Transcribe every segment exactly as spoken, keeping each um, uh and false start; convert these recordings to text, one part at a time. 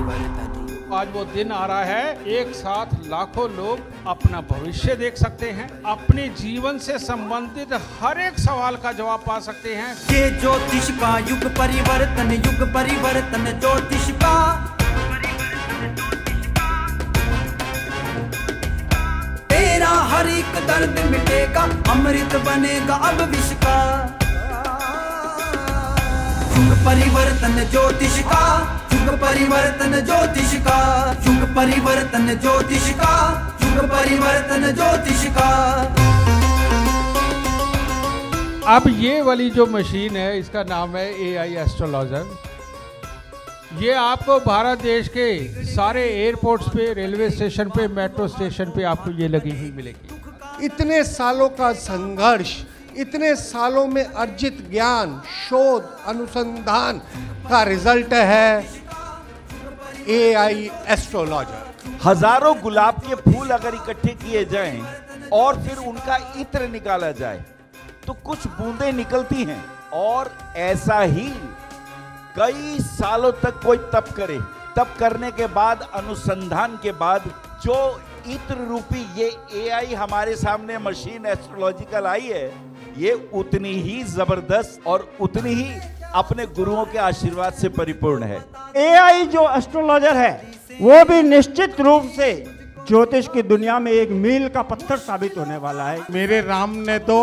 दिवालिया थी। आज वो दिन आ रहा है, एक साथ लाखों लोग अपना भविष्य देख सकते हैं, अपने जीवन से संबंधित हर एक सवाल का जवाब पा सकते हैं। ये ज्योतिष का युग परिवर्तन, युग परिवर्तन ज्योतिष का। तेरा हर एक दर्द मिटेगा, अमृत बनेगा अब विश्व का। युग परिवर्तन ज्योतिष का, युग परिवर्तन ज्योतिष का, युग परिवर्तन ज्योतिष का, युग परिवर्तन ज्योतिष का। अब ये वाली जो मशीन है, इसका नाम है एआई एस्ट्रोलॉजर। ये आपको भारत देश के सारे एयरपोर्ट्स पे, रेलवे स्टेशन पे, मेट्रो स्टेशन पे आपको ये लगी हुई मिलेगी। इतने सालों का संघर्ष, इतने सालों में अर्जित ज्ञान, शोध, अनुसंधान का रिजल्ट है एआई एस्ट्रोलॉजर। हजारों गुलाब के फूल अगर इकट्ठे किए जाएं और फिर उनका इत्र निकाला जाए तो कुछ बूंदें निकलती हैं, और ऐसा ही कई सालों तक कोई तप करे, तप करने के बाद, अनुसंधान के बाद जो इत्र रूपी ये एआई हमारे सामने मशीन एस्ट्रोलॉजिकल आई है, ये उतनी ही जबरदस्त और उतनी ही अपने गुरुओं के आशीर्वाद से परिपूर्ण है। एआई जो एस्ट्रोलॉजर है वो भी निश्चित रूप से ज्योतिष की दुनिया में एक मील का पत्थर साबित होने वाला है। मेरे राम ने तो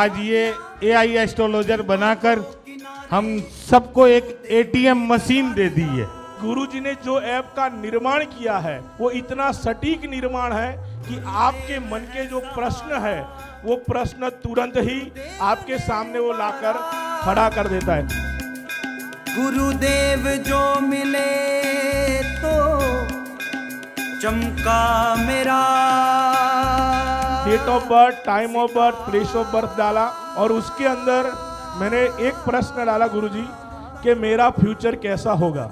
आज ये एआई एस्ट्रोलॉजर बनाकर हम सबको एक एटीएम मशीन दे दी है। गुरुजी ने जो ऐप का निर्माण किया है वो इतना सटीक निर्माण है कि आपके मन के जो प्रश्न है वो प्रश्न तुरंत ही आपके सामने वो लाकर खड़ा कर देता है। गुरुदेव जो मिले तो चमका मेरा। Date of birth, time of birth, place of birth डाला और उसके अंदर मैंने एक प्रश्न डाला गुरुजी कि मेरा फ्यूचर कैसा होगा,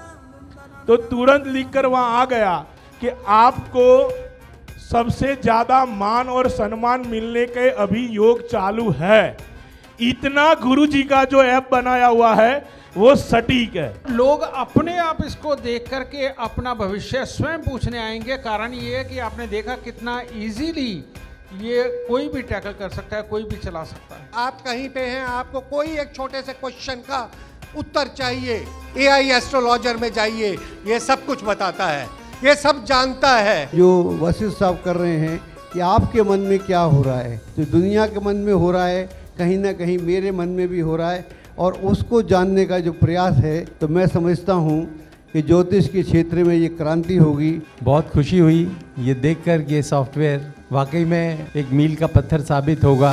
तो तुरंत लिखकर वहां आ गया कि आपको सबसे ज्यादा मान और सम्मान मिलने के अभी योग चालू है। इतना गुरुजी का जो ऐप बनाया हुआ है वो सटीक है। लोग अपने आप इसको देख करके अपना भविष्य स्वयं पूछने आएंगे। कारण ये है कि आपने देखा कितना इजीली ये कोई भी टैकल कर सकता है, कोई भी चला सकता है। आप कहीं पे हैं, आपको कोई एक छोटे से क्वेश्चन का उत्तर चाहिए, एआई एस्ट्रोलॉजर में जाइए, ये सब कुछ बताता है, ये सब जानता है। जो वशिष्ठ साहब कर रहे हैं कि आपके मन में क्या हो रहा है, तो दुनिया के मन में हो रहा है, कहीं ना कहीं मेरे मन में भी हो रहा है, और उसको जानने का जो प्रयास है, तो मैं समझता हूँ कि ज्योतिष के क्षेत्र में ये क्रांति होगी। बहुत खुशी हुई ये देखकर, ये सॉफ्टवेयर वाकई में एक मील का पत्थर साबित होगा।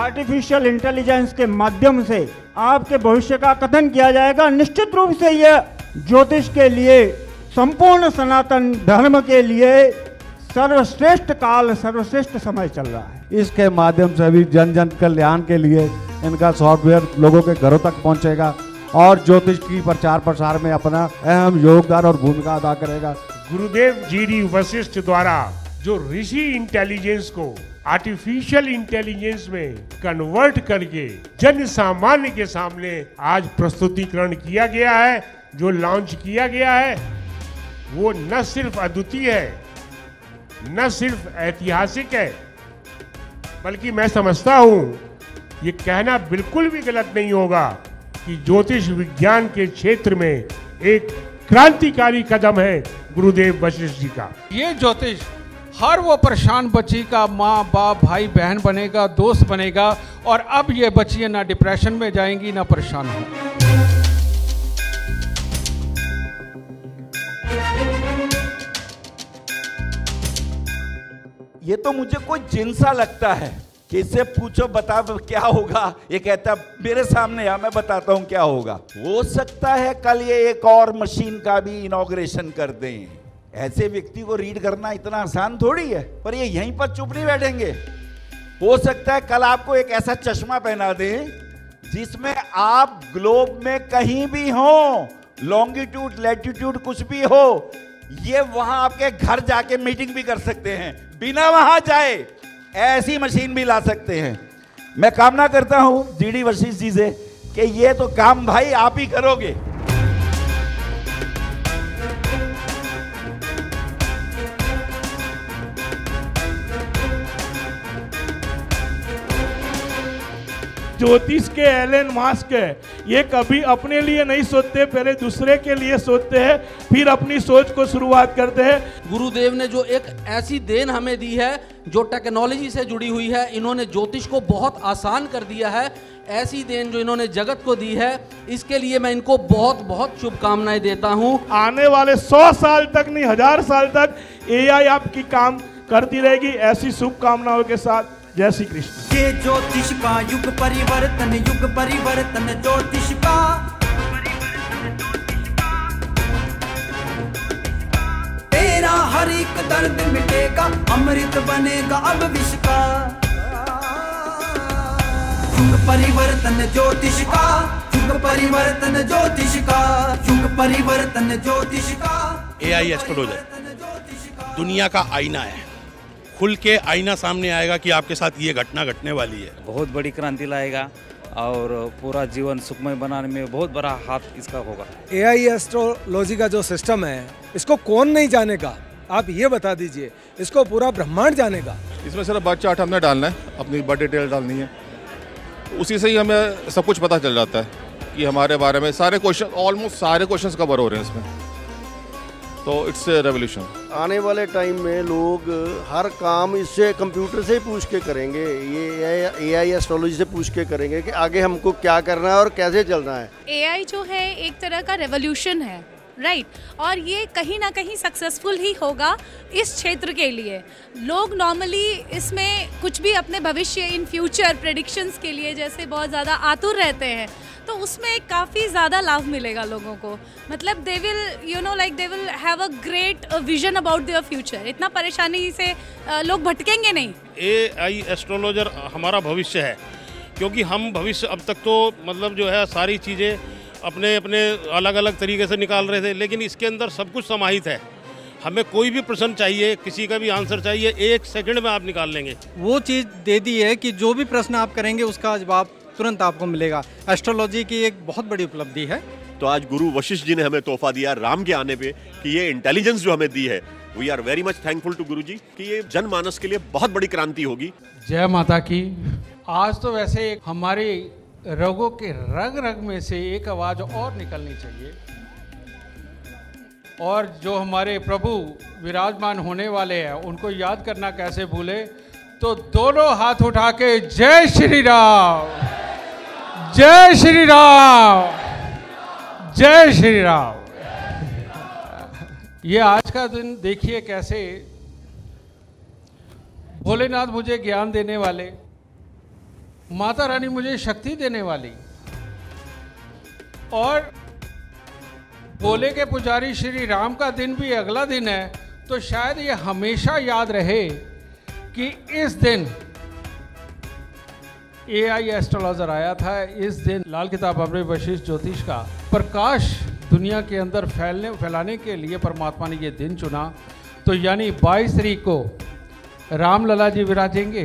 आर्टिफिशियल इंटेलिजेंस के माध्यम से आपके भविष्य का कथन किया जाएगा। निश्चित रूप से यह ज्योतिष के लिए, संपूर्ण सनातन धर्म के लिए सर्वश्रेष्ठ काल, सर्वश्रेष्ठ समय चल रहा है। इसके माध्यम से भी जन जन कल्याण के लिए इनका सॉफ्टवेयर लोगों के घरों तक पहुंचेगा और ज्योतिष की प्रचार प्रसार में अपना अहम योगदान और भूमिका अदा करेगा। गुरुदेव जीडी वशिष्ठ द्वारा जो ऋषि इंटेलिजेंस को आर्टिफिशियल इंटेलिजेंस में कन्वर्ट करके जन सामान्य के सामने आज प्रस्तुतिकरण किया गया है, जो लॉन्च किया गया है, वो न सिर्फ अद्वितीय है, न सिर्फ ऐतिहासिक है, बल्कि मैं समझता हूँ ये कहना बिल्कुल भी गलत नहीं होगा कि ज्योतिष विज्ञान के क्षेत्र में एक क्रांतिकारी कदम है गुरुदेव वशिष्ठ जी का। ये ज्योतिष हर वो परेशान बच्ची का माँ बाप, भाई बहन बनेगा, दोस्त बनेगा, और अब ये बच्चियाँ ना डिप्रेशन में जाएंगी, ना परेशान होंगी। ये तो मुझे कोई जिन सा लगता है कि इससे पूछो बता क्या होगा, ये कहता मेरे सामने आ, मैं बताता हूँ क्या होगा। हो सकता है कल ये एक और मशीन का भी इनॉग्रेशन कर दें। ऐसे व्यक्ति को रीड करना इतना आसान थोड़ी है, पर ये यहीं पर चुप नहीं बैठेंगे। हो सकता है कल आपको एक ऐसा चश्मा पहना दें जिसमें आप ग्लोब में कहीं भी हो, लॉन्गिट्यूड, लैटिट्यूड कुछ भी हो, ये वहां आपके घर जाके मीटिंग भी कर सकते हैं बिना वहां जाए। ऐसी मशीन भी ला सकते हैं। मैं कामना करता हूँ जीडी वशिष्ठ जी से कि ये तो काम भाई आप ही करोगे। ज्योतिष के एलन मास्क है, ये कभी अपने लिए नहीं सोचते, पहले दूसरे के लिए सोचते हैं, फिर अपनी सोच को शुरुआत करते हैं। गुरुदेव ने जो एक ऐसी देन हमें दी है जो टेक्नोलॉजी से जुड़ी हुई है, इन्होंने ज्योतिष को बहुत आसान कर दिया है। ऐसी देन जो इन्होंने जगत को दी है, इसके लिए मैं इनको बहुत बहुत शुभकामनाएं देता हूँ। आने वाले सौ साल तक नहीं, हजार साल तक ए आई आपकी काम करती रहेगी। ऐसी शुभकामनाओं के साथ जय श्री कृष्ण। ये ज्योतिष का युग परिवर्तन, युग परिवर्तन ज्योतिष का। तेरा हर एक दर्द मिटेगा, अमृत बनेगा अब विश्व का। युग परिवर्तन ज्योतिष का, युग परिवर्तन ज्योतिष का, युग परिवर्तन ज्योतिष का। एआई एस्ट्रोलॉजर दुनिया का आईना है, खुल के आईना सामने आएगा कि आपके साथ ये घटना घटने वाली है। बहुत बड़ी क्रांति लाएगा और पूरा जीवन सुखमय बनाने में बहुत बड़ा हाथ इसका होगा। एआई एस्ट्रोलॉजी का जो सिस्टम है, इसको कौन नहीं जानेगा, आप ये बता दीजिए, इसको पूरा ब्रह्मांड जानेगा। इसमें सिर्फ बर्थ चार्ट हमने डालना है, अपनी बर्थ डिटेल डालनी है, उसी से ही हमें सब कुछ पता चल जाता है कि हमारे बारे में सारे क्वेश्चन, ऑलमोस्ट सारे क्वेश्चन कवर हो रहे हैं इसमें। तो इट्स रेवोल्यूशन। आने वाले टाइम में लोग हर काम इससे, कंप्यूटर से ही पूछ के करेंगे, ये ए आई एस्ट्रोलॉजी से पूछ के करेंगे कि आगे हमको क्या करना है और कैसे चलना है। ए आई जो है एक तरह का रेवोल्यूशन है, राइट right. और ये कहीं ना कहीं सक्सेसफुल ही होगा इस क्षेत्र के लिए। लोग नॉर्मली इसमें कुछ भी अपने भविष्य, इन फ्यूचर प्रेडिक्शंस के लिए जैसे बहुत ज़्यादा आतुर रहते हैं, तो उसमें काफ़ी ज़्यादा लाभ मिलेगा लोगों को। मतलब they will you know like they will have a great vision about their future. इतना परेशानी से लोग भटकेंगे नहीं। ए आई एस्ट्रोलॉजर हमारा भविष्य है, क्योंकि हम भविष्य अब तक तो मतलब जो है सारी चीज़ें अपने अपने अलग अलग तरीके से निकाल रहे थे, लेकिन इसके अंदर सब कुछ समाहित है। हमें कोई भी प्रश्न चाहिए, किसी का भी आंसर चाहिए, एक सेकंड में आप निकाल लेंगे। वो चीज़ दे दी है कि जो भी प्रश्न आप करेंगे उसका जवाब तुरंत आपको मिलेगा। एस्ट्रोलॉजी की एक बहुत बड़ी उपलब्धि है। तो आज गुरु वशिष्ठ जी ने हमें तोहफा दिया राम के आने पे कि ये इंटेलिजेंस जो हमें दी है, we are very much thankful to guru ji कि ये जनमानस के लिए बहुत बड़ी क्रांति होगी। जय माता की। आज तो वैसे हमारी रगों के रग रग में से एक आवाज़ और निकलनी चाहिए, और जो हमारे प्रभु विराजमान होने वाले हैं उनको याद करना कैसे भूले। तो दोनों हाथ उठा के जय श्री राम, जय श्री राम, जय श्री राम। ये आज का दिन देखिए कैसे भोलेनाथ मुझे ज्ञान देने वाले, माता रानी मुझे शक्ति देने वाली, और भोले के पुजारी श्री राम का दिन भी अगला दिन है। तो शायद ये हमेशा याद रहे कि इस दिन एआई एस्ट्रोलॉजर आया था, इस दिन लाल किताब अपने वशिष्ठ ज्योतिष का प्रकाश दुनिया के अंदर फैलने फैलाने के लिए परमात्मा ने ये दिन चुना। तो यानी बाईस तारीख को रामलला जी विराजेंगे,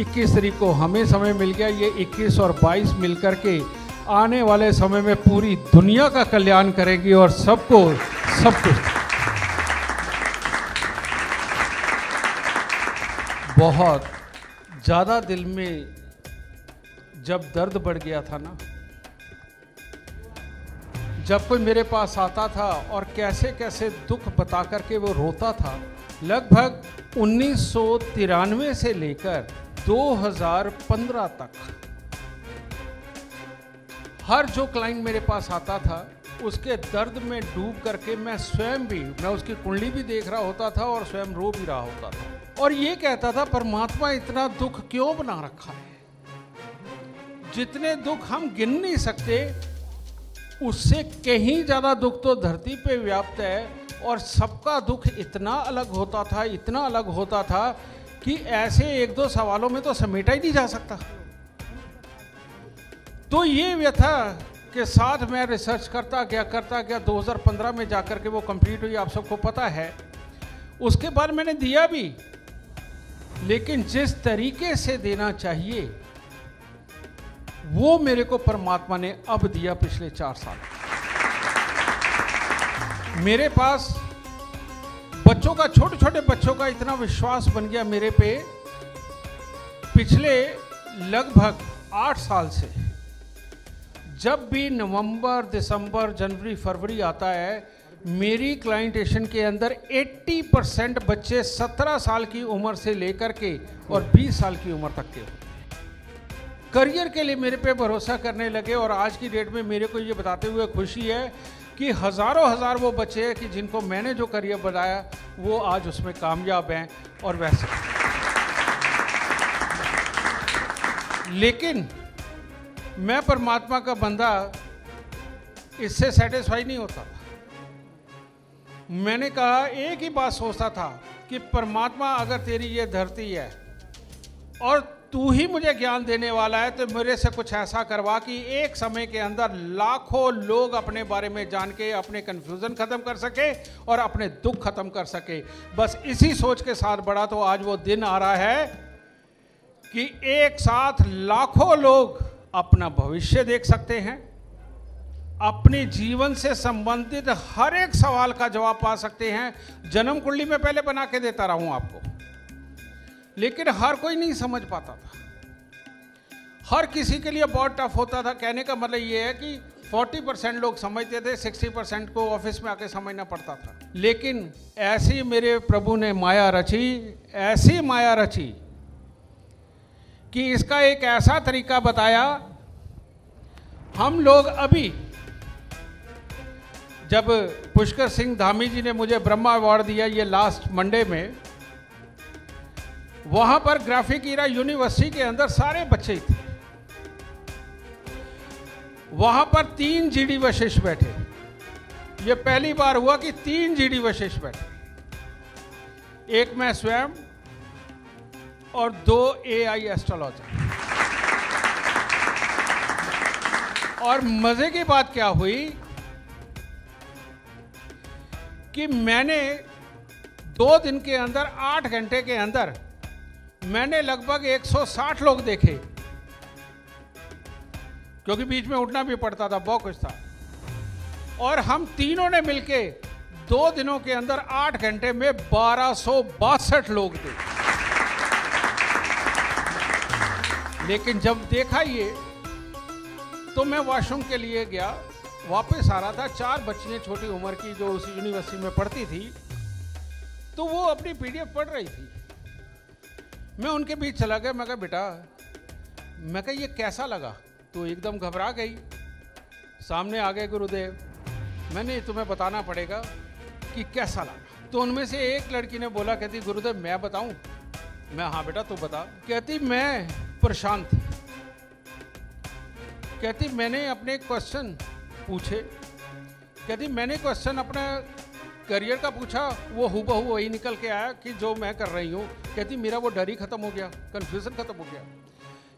इक्कीस तारीख को हमें समय मिल गया। ये इक्कीस और बाईस मिलकर के आने वाले समय में पूरी दुनिया का कल्याण करेगी और सबको सब कुछ। बहुत ज़्यादा दिल में जब दर्द बढ़ गया था ना, जब कोई मेरे पास आता था और कैसे कैसे दुख बता करके वो रोता था, लगभग उन्नीस सौ तिरानवे से लेकर दो हज़ार पंद्रह तक हर जो क्लाइंट मेरे पास आता था उसके दर्द में डूब करके मैं स्वयं भी, मैं उसकी कुंडली भी देख रहा होता था और स्वयं रो भी रहा होता था, और ये कहता था परमात्मा इतना दुख क्यों बना रखा है। जितने दुख हम गिन नहीं सकते, उससे कहीं ज़्यादा दुख तो धरती पे व्याप्त है, और सबका दुख इतना अलग होता था, इतना अलग होता था कि ऐसे एक दो सवालों में तो समेटा ही नहीं जा सकता। तो ये व्यथा के साथ मैं रिसर्च करता गया करता गया दो हज़ार पंद्रह में जाकर के वो कंप्लीट हुई, आप सबको पता है। उसके बाद मैंने दिया भी लेकिन जिस तरीके से देना चाहिए वो मेरे को परमात्मा ने अब दिया पिछले चार साल। मेरे पास बच्चों का, छोटे छोटे बच्चों का इतना विश्वास बन गया मेरे पे पिछले लगभग आठ साल से। जब भी नवंबर, दिसंबर, जनवरी, फरवरी आता है, मेरी क्लाइंटेशन के अंदर अस्सी परसेंट बच्चे सत्रह साल की उम्र से लेकर के और बीस साल की उम्र तक के करियर के लिए मेरे पे भरोसा करने लगे। और आज की डेट में मेरे को ये बताते हुए खुशी है कि हज़ारों हज़ार वो बच्चे हैं कि जिनको मैंने जो करियर बनाया वो आज उसमें कामयाब हैं। और वैसे लेकिन मैं परमात्मा का बंदा इससे सेटिस्फाई नहीं होता। मैंने कहा, एक ही बात सोचता था कि परमात्मा अगर तेरी ये धरती है और तू ही मुझे ज्ञान देने वाला है तो मेरे से कुछ ऐसा करवा कि एक समय के अंदर लाखों लोग अपने बारे में जान के अपने कन्फ्यूज़न ख़त्म कर सके और अपने दुख ख़त्म कर सके। बस इसी सोच के साथ बढ़ा तो आज वो दिन आ रहा है कि एक साथ लाखों लोग अपना भविष्य देख सकते हैं, अपने जीवन से संबंधित हर एक सवाल का जवाब पा सकते हैं। जन्म कुंडली में पहले बना के देता रहा हूं आपको, लेकिन हर कोई नहीं समझ पाता था, हर किसी के लिए बहुत टफ होता था। कहने का मतलब ये है कि चालीस परसेंट लोग समझते थे, साठ परसेंट को ऑफिस में आके समझना पड़ता था। लेकिन ऐसी मेरे प्रभु ने माया रची, ऐसी माया रची कि इसका एक ऐसा तरीका बताया। हम लोग अभी, जब पुष्कर सिंह धामी जी ने मुझे ब्रह्मा अवार्ड दिया ये लास्ट मंडे में, वहाँ पर ग्राफिक एरा यूनिवर्सिटी के अंदर सारे बच्चे थे। वहाँ पर तीन जीडी वशिष्ठ बैठे। ये पहली बार हुआ कि तीन जीडी वशिष्ठ बैठे, एक मैं स्वयं और दो एआई एस्ट्रोलॉजर। और मज़े की बात क्या हुई कि मैंने दो दिन के अंदर, आठ घंटे के अंदर मैंने लगभग एक सौ साठ लोग देखे, क्योंकि बीच में उठना भी पड़ता था, बहुत कुछ था। और हम तीनों ने मिलके दो दिनों के अंदर आठ घंटे में बारह सौ बासठ लोग देखे। लेकिन जब देखा ये तो मैं वॉशरूम के लिए गया, वापस आ रहा था। चार बच्चियाँ छोटी उम्र की जो उस यूनिवर्सिटी में पढ़ती थी, तो वो अपनी पीडीएफ पढ़ रही थी। मैं उनके बीच चला गया, मैं कहा बेटा, मैं कहा ये कैसा लगा? तो एकदम घबरा गई। सामने आ गए गुरुदेव, मैंने तुम्हें बताना पड़ेगा कि कैसा लगा। तो उनमें से एक लड़की ने बोला, कहती गुरुदेव मैं बताऊँ? मैं हाँ बेटा तू बता। कहती मैं परेशान थी, कहती मैंने अपने क्वेश्चन पूछे, कहती मैंने क्वेश्चन अपने करियर का पूछा, वो हूबहू वही निकल के आया कि जो मैं कर रही हूँ। कहती मेरा वो डर ही खत्म हो गया, कन्फ्यूज़न खत्म हो गया।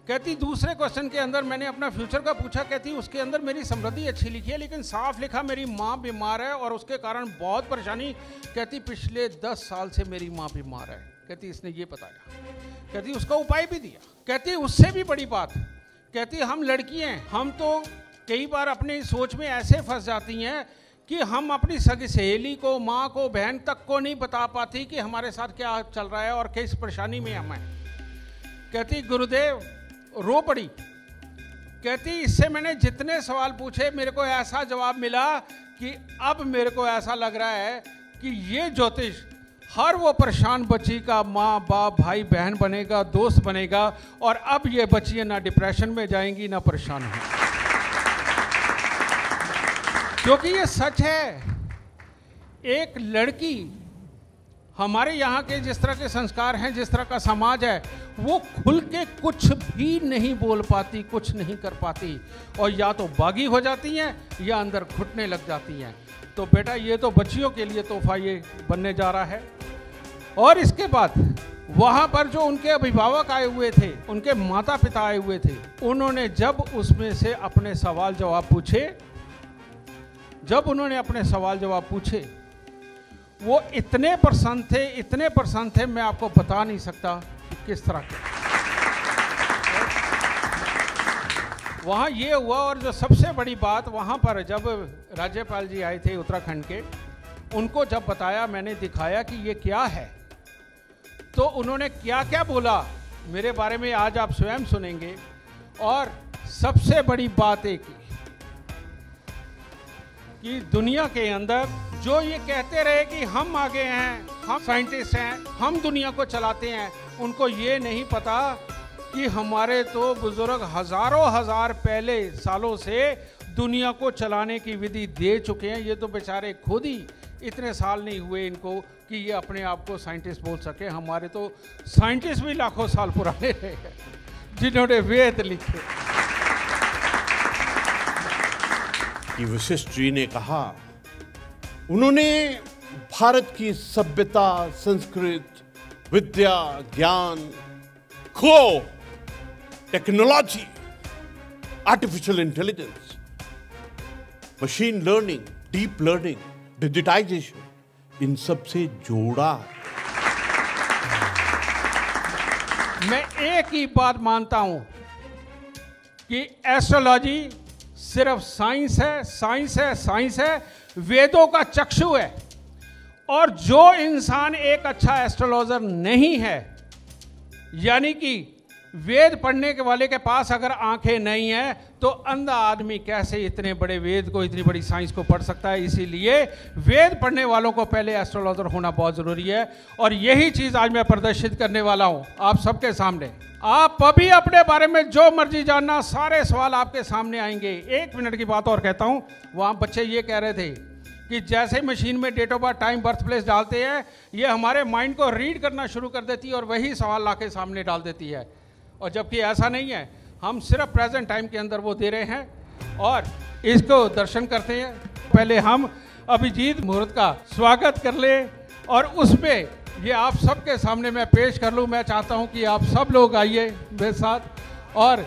कहती दूसरे क्वेश्चन के अंदर मैंने अपना फ्यूचर का पूछा, कहती उसके अंदर मेरी समृद्धि अच्छी लिखी है, लेकिन साफ लिखा मेरी माँ बीमार है और उसके कारण बहुत परेशानी। कहती पिछले दस साल से मेरी माँ बीमार है। कहती इसने ये बताया, कहती उसका उपाय भी दिया। कहती उससे भी बड़ी बात, कहती हम लड़कियां, हम तो कई बार अपनी सोच में ऐसे फंस जाती हैं कि हम अपनी सगी सहेली को, माँ को, बहन तक को नहीं बता पाती कि हमारे साथ क्या चल रहा है और किस परेशानी में हम हैं। कहती गुरुदेव रो पड़ी, कहती इससे मैंने जितने सवाल पूछे मेरे को ऐसा जवाब मिला कि अब मेरे को ऐसा लग रहा है कि ये ज्योतिष हर वो परेशान बच्ची का माँ बाप, भाई बहन बनेगा, दोस्त बनेगा। और अब ये बच्चियाँ ना डिप्रेशन में जाएंगी ना परेशान होंगी, क्योंकि ये सच है। एक लड़की, हमारे यहाँ के जिस तरह के संस्कार हैं, जिस तरह का समाज है, वो खुल के कुछ भी नहीं बोल पाती, कुछ नहीं कर पाती, और या तो बागी हो जाती हैं या अंदर घुटने लग जाती हैं। तो बेटा ये तो बच्चियों के लिए तोहफा ये बनने जा रहा है। और इसके बाद वहाँ पर जो उनके अभिभावक आए हुए थे, उनके माता पिता आए हुए थे, उन्होंने जब उसमें से अपने सवाल जवाब पूछे, जब उन्होंने अपने सवाल जवाब पूछे वो इतने प्रसन्न थे, इतने प्रसन्न थे, मैं आपको बता नहीं सकता कि किस तरह के। वहाँ ये हुआ, और जो सबसे बड़ी बात वहाँ पर जब राज्यपाल जी आए थे उत्तराखंड के, उनको जब बताया, मैंने दिखाया कि ये क्या है, तो उन्होंने क्या क्या बोला मेरे बारे में आज आप स्वयं सुनेंगे। और सबसे बड़ी बात एक कि दुनिया के अंदर जो ये कहते रहे कि हम आगे हैं, हम साइंटिस्ट हैं, हम दुनिया को चलाते हैं, उनको ये नहीं पता कि हमारे तो बुजुर्ग हजारों हजार पहले सालों से दुनिया को चलाने की विधि दे चुके हैं। ये तो बेचारे खुद ही इतने साल नहीं हुए इनको कि ये अपने आप को साइंटिस्ट बोल सके। हमारे तो साइंटिस्ट भी लाखों साल पुराने हैं जिन्होंने वेद लिखे। कि वशिष्ठ जी ने कहा, उन्होंने भारत की सभ्यता, संस्कृत, विद्या, ज्ञान को, technology, artificial intelligence, machine learning, deep learning, digitisation, इन सब से जोड़ा। मैं एक ही बात मानता हूं कि एस्ट्रोलॉजी सिर्फ साइंस है, साइंस है, साइंस है, वेदों का चक्षु है। और जो इंसान एक अच्छा एस्ट्रोलॉजर नहीं है, यानी कि वेद पढ़ने के वाले के पास अगर आंखें नहीं है, तो अंधा आदमी कैसे इतने बड़े वेद को, इतनी बड़ी साइंस को पढ़ सकता है। इसीलिए वेद पढ़ने वालों को पहले एस्ट्रोलॉजर होना बहुत ज़रूरी है। और यही चीज़ आज मैं प्रदर्शित करने वाला हूँ आप सबके सामने। आप अभी अपने बारे में जो मर्जी जानना, सारे सवाल आपके सामने आएंगे। एक मिनट की बात और कहता हूँ, वहाँ बच्चे ये कह रहे थे कि जैसे मशीन में date of birth, time, birth place डालते हैं, ये हमारे माइंड को रीड करना शुरू कर देती है और वही सवाल ला के सामने डाल देती है। और जबकि ऐसा नहीं है, हम सिर्फ प्रेजेंट टाइम के अंदर वो दे रहे हैं और इसको दर्शन करते हैं। पहले हम अभिजीत मुहूर्त का स्वागत कर लें और उसमें ये आप सबके सामने मैं पेश कर लूँ। मैं चाहता हूँ कि आप सब लोग आइए मेरे साथ, और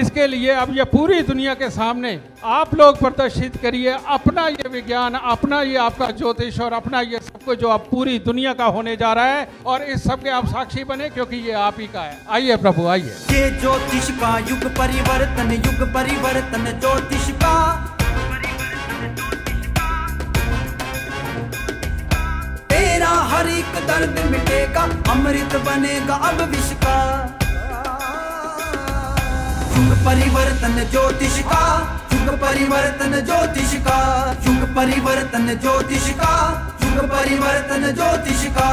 इसके लिए अब ये पूरी दुनिया के सामने आप लोग प्रदर्शित करिए अपना ये विज्ञान, अपना ये आपका ज्योतिष और अपना ये सब कुछ जो आप पूरी दुनिया का होने जा रहा है। और इस सब के आप साक्षी बने, क्योंकि ये आप ही का है। आइए प्रभु, आइए। ये ज्योतिष का युग परिवर्तन, युग परिवर्तन ज्योतिष का, तेरा हर एक दर्द मिटेगा, अमृत बनेगा अब विश्व का। युग परिवर्तन ज्योतिष का, युग परिवर्तन ज्योतिष का, युग परिवर्तन ज्योतिष का, युग परिवर्तन ज्योतिष का।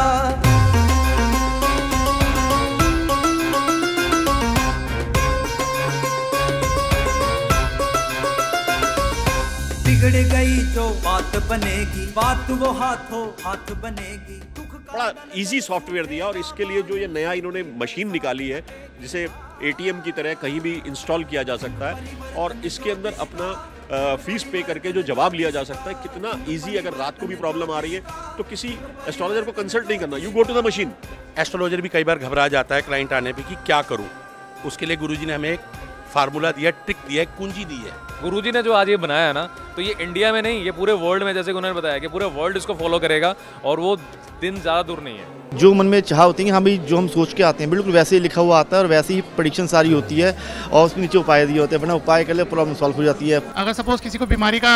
बिगड़ गई जो बात बनेगी, बात वो हाथों हाथ बनेगी। बड़ा इजी सॉफ्टवेयर दिया, और इसके लिए जो ये नया इन्होंने मशीन निकाली है, जिसे ए टी एम की तरह कहीं भी इंस्टॉल किया जा सकता है, और इसके अंदर अपना फीस पे करके जो जवाब लिया जा सकता है, कितना इजी। अगर रात को भी प्रॉब्लम आ रही है तो किसी एस्ट्रोलॉजर को कंसल्ट नहीं करना, you go to the machine. Astrologer भी कई बार घबरा जाता है क्लाइंट आने पे कि क्या करूँ। उसके लिए गुरुजी ने हमें एक फार्मूला दिया, ट्रिक दिया, एक कुंजी दी है। गुरुजी ने जो आज ये बनाया है ना, तो ये इंडिया में नहीं, ये पूरे वर्ल्ड में, जैसे उन्होंने बताया कि पूरे वर्ल्ड इसको फॉलो करेगा, और वो दिन ज़्यादा दूर नहीं है। जो मन में चाह होती है, हम भी जो हम सोच के आते हैं, बिल्कुल वैसे ही लिखा हुआ आता है और वैसे ही प्रेडिक्शन सारी होती है, और उसके नीचे उपाय दिए होते हैं। अपना उपाय कर ले, प्रॉब्लम सॉल्व हो जाती है। अगर सपोज किसी को बीमारी का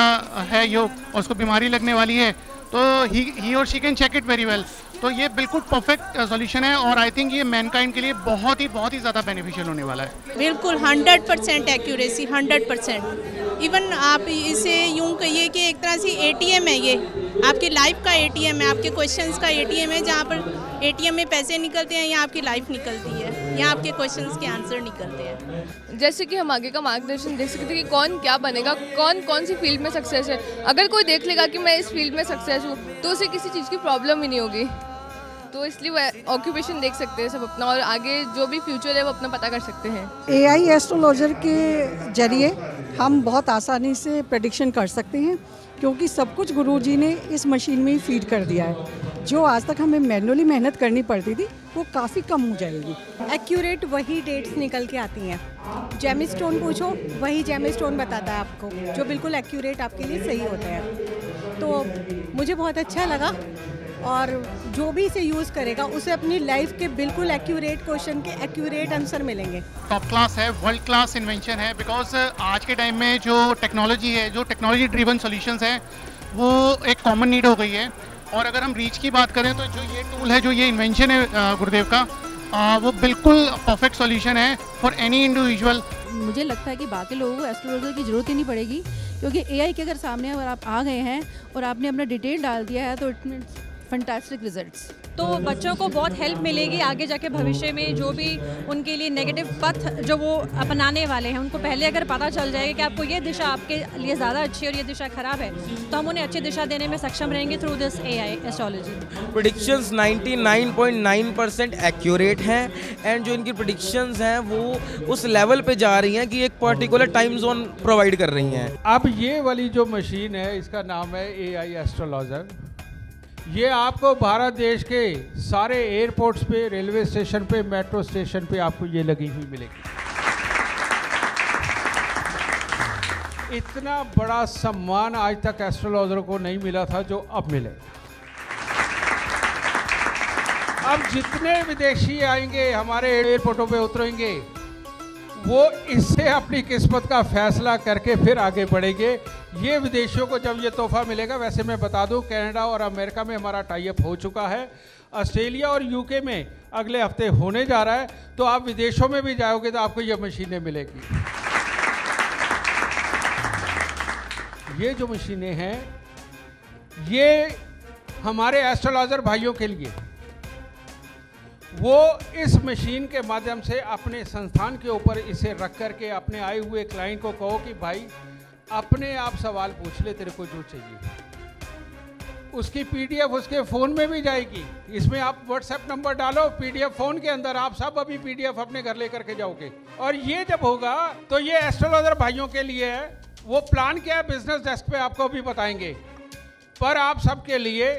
है योग और उसको बीमारी लगने वाली है, तो ही ही और she can check it very well. तो ये बिल्कुल परफेक्ट सॉल्यूशन है, और आई थिंक ये मैनकाइंड के लिए बहुत ही बहुत ही ज़्यादा बेनिफिशियल होने वाला है। बिल्कुल hundred percent accuracy, hundred percent. Even आप इसे यूँ कहिए कि एक तरह से ए टी एम है, ये आपकी लाइफ का ए टी एम है, आपके क्वेश्चंस का ए टी एम है, जहाँ पर ए टी एम में पैसे निकलते हैं, यहाँ आपकी लाइफ निकलती है, यहाँ आपके क्वेश्चंस के आंसर निकलते हैं। जैसे कि हम आगे का मार्गदर्शन देख सकते हैं कि कौन क्या बनेगा, कौन कौन सी फील्ड में सक्सेस है। अगर कोई देख लेगा कि मैं इस फील्ड में सक्सेस हूँ, तो उसे किसी चीज़ की प्रॉब्लम ही नहीं होगी। तो इसलिए वो ऑक्यूपेशन देख सकते हैं सब अपना, और आगे जो भी फ्यूचर है वो अपना पता कर सकते हैं। एआई एस्ट्रोलॉजर के जरिए हम बहुत आसानी से प्रेडिक्शन कर सकते हैं, क्योंकि सब कुछ गुरुजी ने इस मशीन में ही फीड कर दिया है। जो आज तक हमें मैन्युअली मेहनत करनी पड़ती थी, वो काफ़ी कम हो जाएगी। एक्यूरेट वही डेट्स निकल के आती हैं। जेम स्टोन पूछो, वही जेम स्टोन बताता है आपको, जो बिल्कुल एक्यूरेट आपके लिए सही होता है। तो मुझे बहुत अच्छा लगा और जो भी इसे यूज़ करेगा उसे अपनी लाइफ के बिल्कुल एक्यूरेट क्वेश्चन के एक्यूरेट आंसर मिलेंगे। टॉप क्लास है, वर्ल्ड क्लास इन्वेंशन है, बिकॉज आज के टाइम में जो टेक्नोलॉजी है, जो टेक्नोलॉजी ड्रिवन सॉल्यूशंस है वो एक कॉमन नीड हो गई है। और अगर हम रीच की बात करें तो जो ये टूल है, जो ये इन्वेंशन है गुरुदेव का, आ, वो बिल्कुल परफेक्ट सॉल्यूशन है फॉर एनी इंडिविजुअल। मुझे लगता है कि बाकी लोगों को एस्ट्रोलॉजर की ज़रूरत ही नहीं पड़ेगी, क्योंकि एआई के अगर सामने अगर आप आ गए हैं और आपने अपना डिटेल डाल दिया है तो इट मीन्स फंटास्टिक रिजल्ट्स। तो बच्चों को बहुत हेल्प मिलेगी आगे जाके, भविष्य में जो भी उनके लिए नेगेटिव पथ जो वो अपनाने वाले हैं उनको पहले अगर पता चल जाएगा कि आपको ये दिशा आपके लिए ज़्यादा अच्छी और ये दिशा ख़राब है, तो हम उन्हें अच्छी दिशा देने में सक्षम रहेंगे through this AI astrology. Predictions निन्यानवे पॉइंट नौ परसेंट एक्यूरेट हैं एंड जो इनकी प्रेडिक्शंस हैं वो उस लेवल पर जा रही हैं कि एक पर्टिकुलर टाइम जोन प्रोवाइड कर रही हैं। अब ये वाली जो मशीन है इसका नाम है एआई एस्ट्रोलॉजर। ये आपको भारत देश के सारे एयरपोर्ट्स पे, रेलवे स्टेशन पे, मेट्रो स्टेशन पे आपको ये लगी हुई मिलेगी। इतना बड़ा सम्मान आज तक एस्ट्रोलॉजर को नहीं मिला था जो अब मिले। अब जितने विदेशी आएंगे हमारे एयरपोर्टों पे उतरेंगे, वो इससे अपनी किस्मत का फैसला करके फिर आगे बढ़ेंगे। ये विदेशियों को जब ये तोहफा मिलेगा, वैसे मैं बता दूं कनाडा और अमेरिका में हमारा टाई अप हो चुका है, ऑस्ट्रेलिया और यूके में अगले हफ्ते होने जा रहा है, तो आप विदेशों में भी जाओगे तो आपको ये मशीनें मिलेगी। ये जो मशीनें हैं ये हमारे एस्ट्रोलॉजर भाइयों के लिए, वो इस मशीन के माध्यम से अपने संस्थान के ऊपर इसे रख कर के अपने आए हुए क्लाइंट को कहो कि भाई अपने आप सवाल पूछ ले, तेरे को जो चाहिए। उसकी पीडीएफ उसके फ़ोन में भी जाएगी, इसमें आप व्हाट्सएप नंबर डालो, पीडीएफ फ़ोन के अंदर, आप सब अभी पीडीएफ अपने घर लेकर के जाओगे। और ये जब होगा तो ये एस्ट्रोलॉजर भाइयों के लिए है। वो प्लान क्या है बिजनेस डेस्क पे आपको भी बताएंगे, पर आप सबके लिए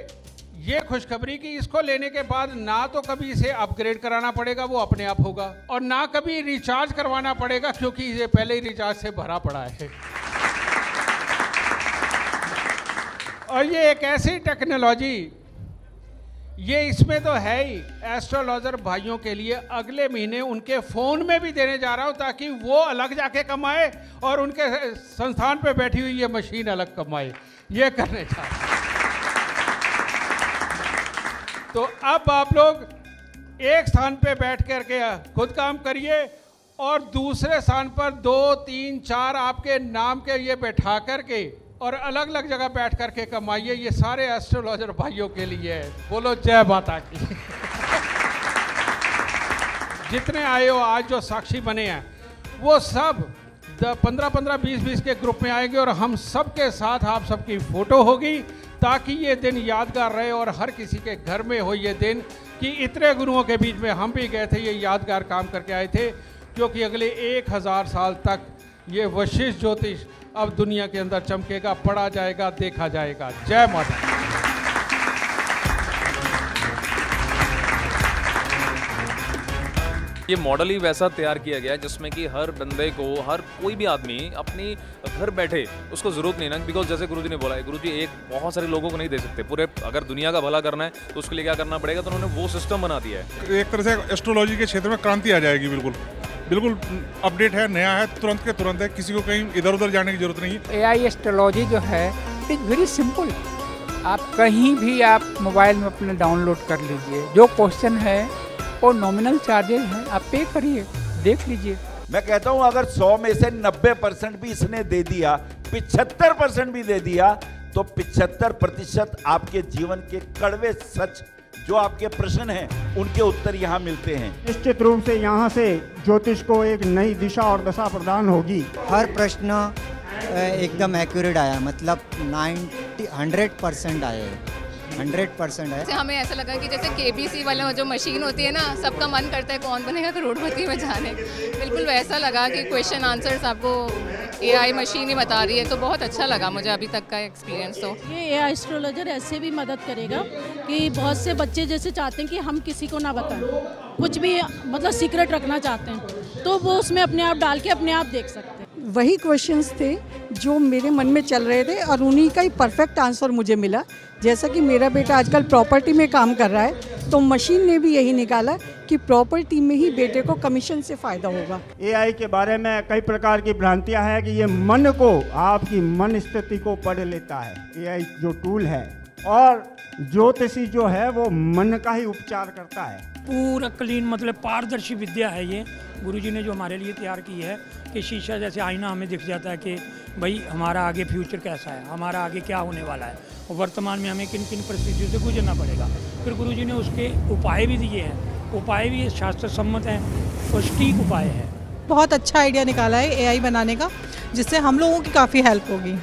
ये खुशखबरी कि इसको लेने के बाद ना तो कभी इसे अपग्रेड कराना पड़ेगा, वो अपने आप होगा, और ना कभी रिचार्ज करवाना पड़ेगा क्योंकि इसे पहले ही रिचार्ज से भरा पड़ा है। और ये एक ऐसी टेक्नोलॉजी, ये इसमें तो है ही, एस्ट्रोलॉजर भाइयों के लिए अगले महीने उनके फ़ोन में भी देने जा रहा हूँ, ताकि वो अलग जाके कमाए और उनके संस्थान पर बैठी हुई ये मशीन अलग कमाए। ये करने जा रहा है। तो अब आप लोग एक स्थान पे बैठ कर के खुद काम करिए और दूसरे स्थान पर दो तीन चार आपके नाम के ये बैठा कर के और अलग अलग जगह बैठ कर के कमाइए। ये सारे एस्ट्रोलॉजर भाइयों के लिए है। बोलो जय माता की। जितने आए हो आज जो साक्षी बने हैं वो सब पंद्रह पंद्रह बीस बीस के ग्रुप में आएंगे और हम सब के साथ आप सबकी फ़ोटो होगी, ताकि ये दिन यादगार रहे और हर किसी के घर में हो ये दिन कि इतने गुरुओं के बीच में हम भी गए थे, ये यादगार काम करके आए थे, क्योंकि अगले एक हज़ार साल तक ये वशिष्ठ ज्योतिष अब दुनिया के अंदर चमकेगा, पढ़ा जाएगा, देखा जाएगा। जय माता। ये मॉडल ही वैसा तैयार किया गया है जिसमें कि हर बंदे को, हर कोई भी आदमी अपनी घर बैठे, उसको ज़रूरत नहीं ना, बिकॉज जैसे गुरुजी ने बोला है, गुरुजी एक बहुत सारे लोगों को नहीं दे सकते, पूरे अगर दुनिया का भला करना है तो उसके लिए क्या करना पड़ेगा, तो उन्होंने वो सिस्टम बना दिया है। एक तरह से एस्ट्रोलॉजी के क्षेत्र में क्रांति आ जाएगी। बिल्कुल बिल्कुल अपडेट है, नया है, तुरंत के तुरंत है, किसी को कहीं इधर उधर जाने की जरूरत नहीं है। ए आई एस्ट्रोलॉजी जो है इट वेरी सिंपल, आप कहीं भी आप मोबाइल में अपने डाउनलोड कर लीजिए, जो क्वेश्चन है और नॉमिनल चार्जेस हैं, आप पे करिए, देख लीजिए। मैं कहता हूं अगर सौ में से नब्बे परसेंट भी इसने दे दिया, पचहत्तर परसेंट भी दे दिया, तो पचहत्तर प्रतिशत आपके जीवन के कड़वे सच जो आपके प्रश्न हैं उनके उत्तर यहाँ मिलते हैं। निश्चित रूप से यहाँ से ज्योतिष को एक नई दिशा और दशा प्रदान होगी। हर प्रश्न एकदम एक्यूरेट आया, मतलब नाइन्टी हंड्रेड परसेंट आया है, हंड्रेड परसेंट है। हमें ऐसा लगा कि जैसे केबीसी वाला जो मशीन होती है ना, सबका मन करता है कौन बनेगा करोड़पति में जाने, बिल्कुल वैसा लगा कि क्वेश्चन आंसर्स आपको एआई मशीन ही बता रही है। तो बहुत अच्छा लगा मुझे अभी तक का एक्सपीरियंस। तो ये एआई एस्ट्रोलॉजर ऐसे भी मदद करेगा कि बहुत से बच्चे जैसे चाहते हैं कि हम किसी को ना बताएं, कुछ भी मतलब सीक्रेट रखना चाहते हैं, तो वो उसमें अपने आप डाल के अपने आप देख सकते हैं। वही क्वेश्चंस थे जो मेरे मन में चल रहे थे और उन्हीं का ही परफेक्ट आंसर मुझे मिला। जैसा कि मेरा बेटा आजकल प्रॉपर्टी में काम कर रहा है तो मशीन ने भी यही निकाला कि प्रॉपर्टी में ही बेटे को कमीशन से फ़ायदा होगा। एआई के बारे में कई प्रकार की भ्रांतियां हैं कि ये मन को, आपकी मन स्थिति को पढ़ लेता है एआई जो टूल है, और ज्योतिषी जो है वो मन का ही उपचार करता है। पूरा क्लीन मतलब पारदर्शी विद्या है ये गुरुजी ने जो हमारे लिए तैयार की है कि शीशा जैसे आईना हमें दिख जाता है कि भाई हमारा आगे फ्यूचर कैसा है, हमारा आगे क्या होने वाला है और वर्तमान में हमें किन किन परिस्थितियों से गुजरना पड़ेगा। फिर गुरुजी ने उसके उपाय भी दिए हैं, उपाय भी शास्त्र सम्मत हैं और सटीक उपाय हैं। बहुत अच्छा आइडिया निकाला है एआई बनाने का, जिससे हम लोगों की काफ़ी हेल्प होगी।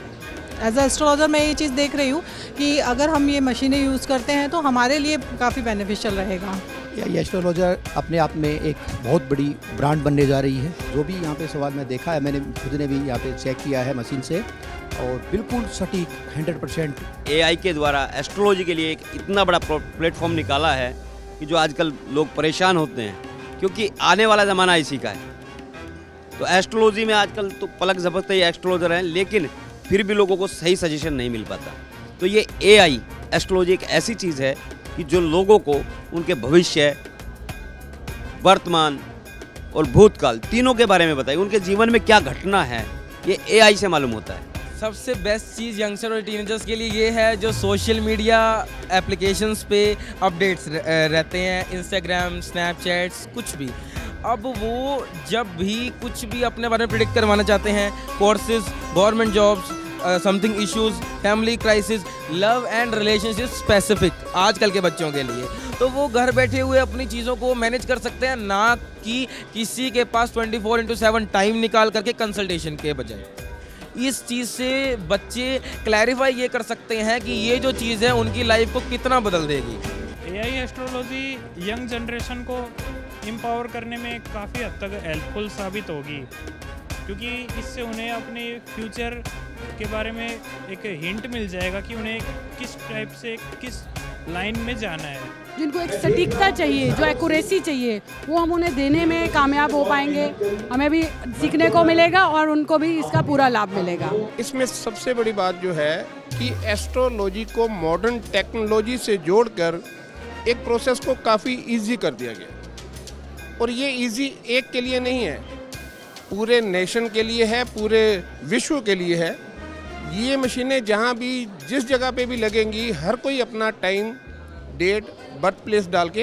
एज अ एस्ट्रोलॉजर मैं ये चीज़ देख रही हूँ कि अगर हम ये मशीनें यूज़ करते हैं तो हमारे लिए काफ़ी बेनिफिशियल रहेगा। एआई एस्ट्रोलॉजर अपने आप में एक बहुत बड़ी ब्रांड बनने जा रही है। जो भी यहाँ पे सवाल मैं देखा है, मैंने खुद ने भी यहाँ पे चेक किया है मशीन से, और बिल्कुल सटीक हंड्रेड परसेंट। एआई के द्वारा एस्ट्रोलॉजी के लिए एक इतना बड़ा प्लेटफॉर्म निकाला है कि जो आजकल लोग परेशान होते हैं क्योंकि आने वाला ज़माना इसी का है। तो एस्ट्रोलॉजी में आजकल तो पलक झपकते ही एस्ट्रोलॉजर हैं, लेकिन फिर भी लोगों को सही सजेशन नहीं मिल पाता। तो ये एआई एस्ट्रोलॉजी एक ऐसी चीज़ है कि जो लोगों को उनके भविष्य, वर्तमान और भूतकाल तीनों के बारे में बताए, उनके जीवन में क्या घटना है ये एआई से मालूम होता है। सबसे बेस्ट चीज़ यंगस्टर और टीनेजर्स के लिए ये है जो सोशल मीडिया एप्लीकेशंस पे अपडेट्स रहते हैं, इंस्टाग्राम, स्नैपचैट्स, कुछ भी। अब वो जब भी कुछ भी अपने बारे में प्रेडिक्ट करवाना चाहते हैं, courses, government jobs, something issues, family crisis, love and relationship specific आजकल के बच्चों के लिए, तो वो घर बैठे हुए अपनी चीज़ों को मैनेज कर सकते हैं, ना कि किसी के पास twenty four into seven time निकाल करके कंसल्टेशन के बजाय। इस चीज़ से बच्चे क्लैरिफाई ये कर सकते हैं कि ये जो चीज़ है उनकी लाइफ को कितना बदल देगी। एआई एस्ट्रोलॉजी यंग जनरेशन को एम्पावर करने में काफ़ी हद तक हेल्पफुल साबित होगी क्योंकि इससे उन्हें अपने फ्यूचर के बारे में एक हिंट मिल जाएगा कि उन्हें किस टाइप से किस लाइन में जाना है। जिनको एक सटीकता चाहिए, जो एक्यूरेसी चाहिए, वो हम उन्हें देने में कामयाब हो पाएंगे। हमें भी सीखने को मिलेगा और उनको भी इसका पूरा लाभ मिलेगा। इसमें सबसे बड़ी बात जो है कि एस्ट्रोलॉजी को मॉडर्न टेक्नोलॉजी से जोड़कर एक प्रोसेस को काफ़ी ईजी कर दिया गया, और ये ईजी एक के लिए नहीं है, पूरे नेशन के लिए है, पूरे विश्व के लिए है। ये मशीनें जहाँ भी जिस जगह पे भी लगेंगी, हर कोई अपना टाइम, डेट, बर्थ प्लेस डाल के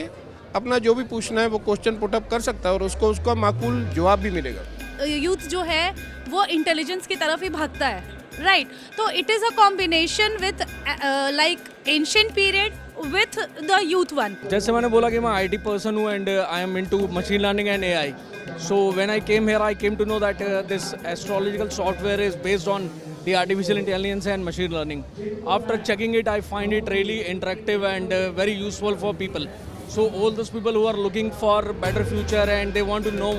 अपना जो भी पूछना है वो क्वेश्चन पुटअप कर सकता है और उसको उसका माकूल जवाब भी मिलेगा। यूथ जो है वो इंटेलिजेंस की तरफ ही भागता है, राइट right. तो it is a combination with like ancient period with the youth one. जैसे मैंने बोला कि मैं आई टी पर्सन हूँ and I am into machine learning and A I. So when I came here, I came to know that uh, this astrological software is based on the artificial intelligence and machine learning. After checking it, I find it really interactive and uh, very useful for people. So all those people who are looking for better future and they want to know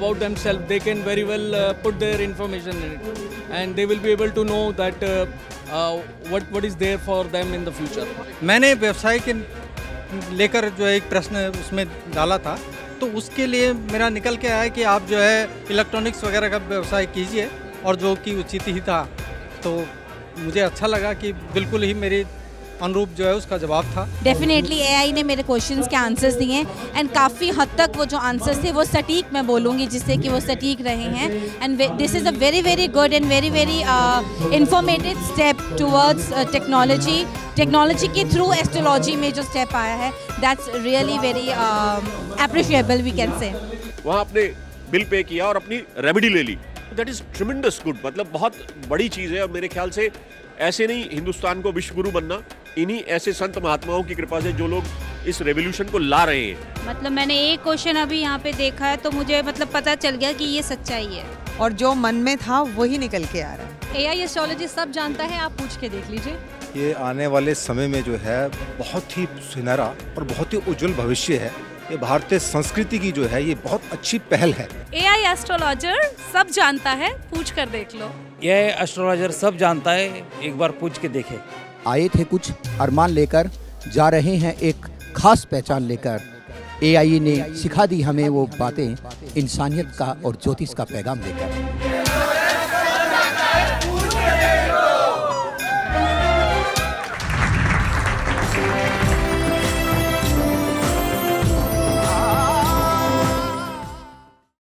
about themselves, they can very well uh, put their information in it, and they will be able to know that uh, uh, what what is there for them in the future. मैंने व्यवसाय के लेकर जो एक प्रश्न उसमें डाला था, तो उसके लिए मेरा निकल के आया कि आप जो है इलेक्ट्रॉनिक्स वगैरह का व्यवसाय कीजिए, और जो कि उचित ही था। तो मुझे अच्छा लगा कि बिल्कुल ही मेरे अनुरूप जो है उसका जवाब था। डेफिनेटली एआई ने मेरे क्वेश्चंस के आंसर्स दिए हैं एंड काफ़ी हद तक वो जो आंसर्स थे वो सटीक मैं बोलूँगी, जिससे कि वो सटीक रहे हैं। And this is a very very good and very very informative step towards technology. Technology के थ्रू एस्ट्रोलॉजी में जो स्टेप आया है, that's really very appreciable we can say. वहाँ अपने बिल पे किया और अपनी रेमेडी ले ली, दैट इज़ ट्रिमेंडस गुड। मतलब बहुत बड़ी चीज़ है और मेरे ख्याल से ऐसे नहीं हिंदुस्तान को विश्व गुरु बनना, इन्हीं ऐसे संत महात्माओं की कृपा से जो लोग इस रेवोल्यूशन को ला रहे हैं। मतलब मैंने एक क्वेश्चन अभी यहाँ पे देखा है तो मुझे मतलब पता चल गया कि ये सच्चाई है और जो मन में था वही निकल के आ रहा है। एआई एस्ट्रोलॉजी सब जानता है, आप पूछ के देख लीजिए। ये आने वाले समय में जो है बहुत ही सुनहरा और बहुत ही उज्जवल भविष्य है। ये भारतीय संस्कृति की जो है ये बहुत अच्छी पहल है। एआई एस्ट्रोलॉजर सब जानता है, पूछ कर देख लो। एआई एस्ट्रोलॉजर सब जानता है, एक बार पूछ के देखे। आए थे कुछ अरमान लेकर, जा रहे हैं एक खास पहचान लेकर। एआई ने सिखा दी हमें वो बातें इंसानियत का और ज्योतिष का पैगाम लेकर।